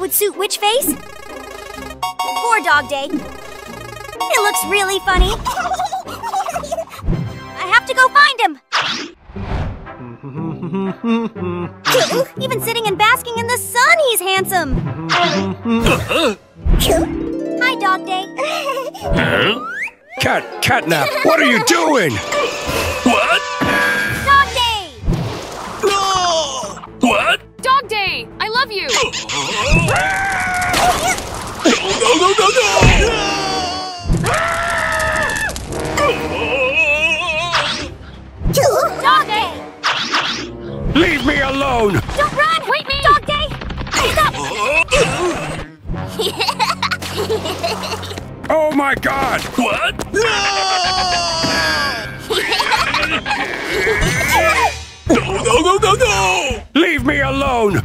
would suit which face? Poor Dogday. It looks really funny. I have to go find him. Even sitting and basking in the sun, he's handsome. Hi, Dogday. Huh? Catnap, what are you doing? What? Dogday! No! What? Dogday, I love you. No, no, no, no! Dogday! Leave me alone! Don't run! Wait me! Dogday! Stop! Oh my God! What? No! No, no, no, no, no! Leave me alone!